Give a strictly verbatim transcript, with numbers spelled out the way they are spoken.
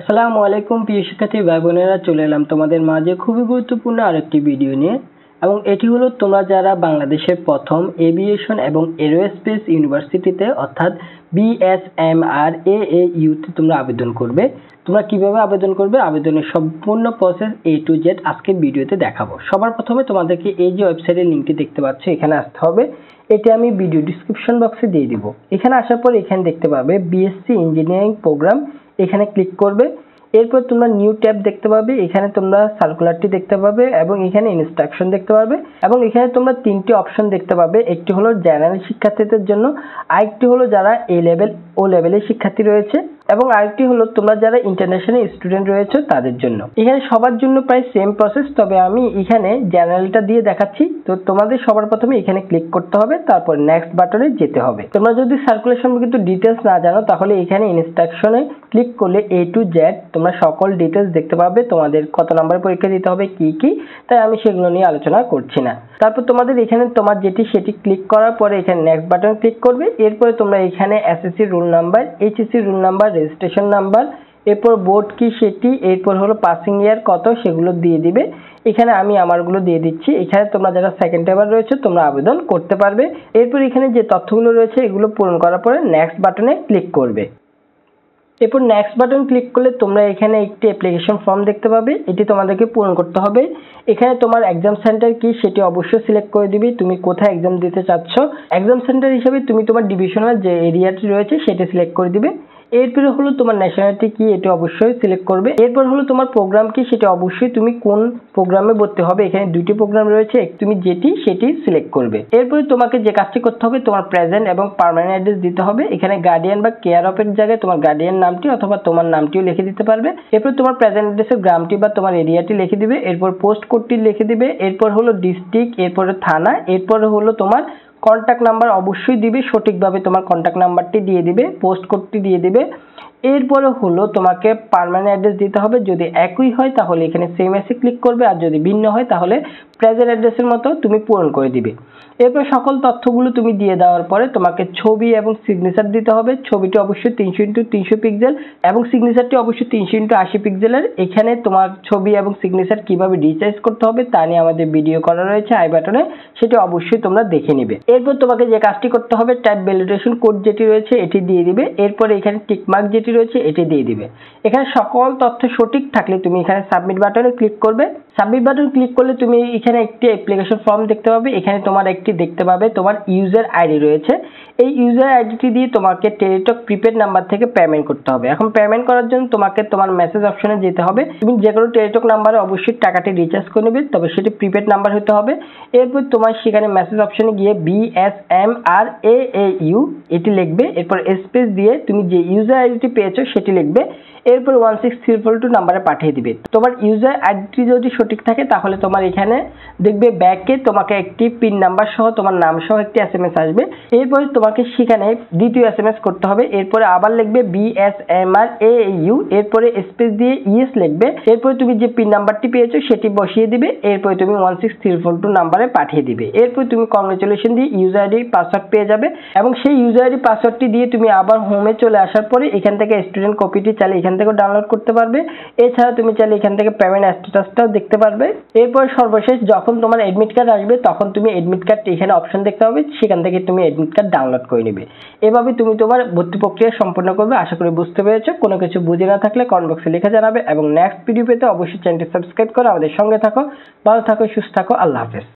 আসসালামু আলাইকুম প্রিয় শিক্ষার্থী ভাই বোনেরা, চলে এলাম তোমাদের মাঝে খুবই গুরুত্বপূর্ণ আরেকটি ভিডিও নিয়ে, এবং এটি হলো তোমরা যারা বাংলাদেশের প্রথম এভিয়েশন এবং এরোস্পেস ইউনিভার্সিটিতে অর্থাৎ বিএসএমআরএএইউতে তোমরা আবেদন করবে, তোমরা কিভাবে আবেদন করবে, আবেদনের সম্পূর্ণ প্রসেস এ টু জেড আজকে ভিডিওতে দেখাবো। সবার প্রথমে তোমাদেরকে এই যে ওয়েবসাইটের লিঙ্কটি দেখতে পাচ্ছ এখানে আসতে হবে, এটা আমি ভিডিও ডিসক্রিপশন বক্সে দিয়ে দিব। এখানে আসার পর এখানে দেখতে পাবে বিএসসি ইঞ্জিনিয়ারিং প্রোগ্রাম, এখানে ক্লিক করবে। এরপর তোমরা নিউ ট্যাব দেখতে পাবে, এখানে তোমরা সার্কুলারটি দেখতে পাবে এবং এখানে ইনস্ট্রাকশন দেখতে পাবে, এবং এখানে তোমরা তিনটি অপশন দেখতে পাবে। একটি হলো জেনারেল শিক্ষার্থীদের জন্য, আরেকটি হলো যারা এ লেভেল ও লেভেলের শিক্ষার্থী রয়েছে, এবং আরেকটি হলো তোমরা যারা ইন্টারন্যাশনাল স্টুডেন্ট রয়েছে তাদের জন্য। এখানে সবার জন্য প্রায় সেম প্রসেস, তবে আমি এখানে জেনারেলটা দিয়ে দেখাচ্ছি। তো তোমাদের সবার প্রথমে এখানে ক্লিক করতে হবে, তারপর নেক্সট বাটনে যেতে হবে। তোমরা যদি সার্কুলেশন কিন্তু ডিটেলস না জানো তাহলে এখানে ইনস্ট্রাকশনে ক্লিক করলে এ টু জেড তোমরা সকল ডিটেলস দেখতে পাবে, তোমাদের কত নাম্বার পরীক্ষা দিতে হবে কি কি, তাই আমি সেগুলো নিয়ে আলোচনা করছি না। তারপর তোমাদের এখানে তোমার যেটি সেটি ক্লিক করার পরে এখানে নেক্সট বাটনে ক্লিক করবে। এরপরে তোমরা এখানে SSC roll number, HSC roll number, registration number, এরপর বোর্ড কি সেটি, এরপর হলো পাসিং ইয়ার কত সেগুলো দিয়ে দিবে। এখানে আমি আমারগুলো দিয়ে দিচ্ছি। এখানে তোমরা যারা সেকেন্ড ইয়ার রয়েছে তোমরা আবেদন করতে পারবে। এরপর এখানে যে তথ্যগুলো রয়েছে এগুলো পূরণ করার পরে নেক্সট বাটনে ক্লিক করবে। এরপর নেক্সট বাটন ক্লিক করলে তোমরা এখানে একটি অ্যাপ্লিকেশন ফর্ম দেখতে পাবে, এটি তোমাদেরকে পূরণ করতে হবে। এখানে তোমার এক্সাম সেন্টার কি সেটি অবশ্যই সিলেক্ট করে দিবি, তুমি কোথায় এক্সাম দিতে চাচ্ছ, এক্সাম সেন্টার হিসেবে তুমি তোমার ডিভিশনাল যে এরিয়াটি রয়েছে সেটি সিলেক্ট করে দিবে। এরপরে হলো তোমার ন্যাশনালিটি কি এটি অবশ্যই সিলেক্ট করবে। এরপর হলো তোমার প্রোগ্রাম কি সেটি অবশ্যই তুমি কোন প্রোগ্রামে ভর্তি হবে, এখানে দুইটি প্রোগ্রাম রয়েছে, তুমি যেটি সেটি সিলেক্ট করবে। এরপরে তোমাকে যে কাজটি করতে হবে তোমার প্রেজেন্ট এবং পার্মানেন্ট অ্যাড্রেস দিতে হবে। এখানে গার্ডিয়ান বা কেয়ার অফের জায়গায় তোমার গার্ডিয়ান নামটি অথবা তোমার নামটিও লিখে দিতে পারবে। এরপর তোমার প্রেজেন্ট অ্যাড্রেসের গ্রামটি বা তোমার এরিয়াটি লিখে দিবে, এরপর পোস্ট কোডটি লিখে দিবে, এরপর হলো ডিস্ট্রিক্ট, এরপরে থানা, এরপরে হলো তোমার কন্ট্যাক্ট নাম্বার অবশ্যই দিবে, সঠিকভাবে তোমার কন্ট্যাক্ট নাম্বারটি দিয়ে দিবে, পোস্ট কোডটি দিয়ে দিবে। এরপরে হলো তোমাকে পার্মানেন্ট অ্যাড্রেস দিতে হবে, যদি একই হয় তাহলে এখানে সেম এসে ক্লিক করবে, আর যদি ভিন্ন হয় তাহলে প্রেজেন্ট অ্যাড্রেসের মতো তুমি পূরণ করে দিবে। এরপর সকল তথ্যগুলো তুমি দিয়ে দেওয়ার পরে তোমাকে ছবি এবং সিগনেচার দিতে হবে। ছবিটি অবশ্যই তিনশো ইন্টু তিনশো পিক্সেল এবং সিগনেচারটি অবশ্যই তিনশো ইন্টু আশি পিক্সেলের। এখানে তোমার ছবি এবং সিগনেচার কীভাবে রিচার্জ করতে হবে তা নিয়ে আমাদের ভিডিও করা রয়েছে আই বাটনে, সেটি অবশ্যই তোমরা দেখে নেবে। এরপর তোমাকে যে কাজটি করতে হবে টাইপ ভ্যালিডেশন কোড যেটি রয়েছে এটি দিয়ে দিবে, এরপরে এখানে টিকমার্ক যেটি রয়েছে এটি দিয়ে দিবে। এখানে সকল তথ্য সঠিক থাকলে তুমি এখানে সাবমিট বাটনে ক্লিক করবে। সাবমিট বাটন ক্লিক করলে তুমি এখানে একটি অ্যাপ্লিকেশন ফর্ম দেখতে পাবে, এখানে তোমার একটি দেখতে পাবে তোমার ইউজার আইডি রয়েছে, এই ইউজার আইডিটি দিয়ে তোমাকে টেলিটক প্রিপেড নাম্বার থেকে পেমেন্ট করতে হবে। এখন পেমেন্ট করার জন্য তোমাকে তোমার মেসেজ অপশনে যেতে হবে, তুমি যে কোনো টেলিটক নাম্বারে অবশ্যই টাকাটি রিচার্জ করে নেবে, তবে সেটি প্রিপেড নাম্বার হতে হবে। এরপর তোমার সেখানে মেসেজ অপশনে গিয়ে বিএসএমআরএএইউ এটি লিখবে, এরপর স্পেস দিয়ে তুমি যে ইউজার আইডিটি পেয়েছো সেটি লিখবে, এরপর one six three four two নাম্বারে পাঠিয়ে দিবে। তোমার ইউজার আইডিটি যদি সঠিক থাকে তাহলে তোমার এখানে দেখবে ব্যাকে তোমাকে একটি পিন নাম্বার সহ তোমার নাম সহ একটি এস এম এস আসবে। এরপর তোমাকে সেখানে দ্বিতীয় এস এম এস করতে হবে, এরপরে আবার লিখবে বিএসএমআরএইউ, এরপরে স্পেস দিয়ে ইএস লিখবে, এরপরে তুমি যে পিন নাম্বারটি পেয়েছো সেটি বসিয়ে দিবে, এরপরে তুমি one six three four two নাম্বারে পাঠিয়ে দিবে। এরপর তুমি কংগ্রেচুলেশন দিয়ে ইউজার আইডি পাসওয়ার্ড পেয়ে যাবে, এবং সেই ইউজার আইডি পাসওয়ার্ডটি দিয়ে তুমি আবার হোমে চলে আসার পরে এখান থেকে স্টুডেন্ট কপিটি চালিয়ে এখান থেকে ডাউনলোড করতে পারবে। এছাড়া তুমি চাইলে এখান থেকে পেমেন্ট স্ট্যাটাসটাও দেখতে পারবে। এরপর সর্বশেষ যখন তোমার এডমিট কার্ড আসবে তখন তুমি এডমিট কার্ডটি এখানে অপশন দেখতে পাবে, সেখান থেকে তুমি এডমিট কার্ড ডাউনলোড করে নেবে। এভাবে তুমি তোমার ভর্তি প্রক্রিয়া সম্পন্ন করবে। আশা করি বুঝতে পেরেছো, কোনো কিছু বুঝে না থাকলে কমেন্ট বক্সে লিখে জানাবে, এবং নেক্সট ভিডিও পেতে অবশ্যই চ্যানেলটি সাবস্ক্রাইব করে আমাদের সঙ্গে থাকো। ভালো থাকো, সুস্থ থাকো, আল্লাহ হাফেজ।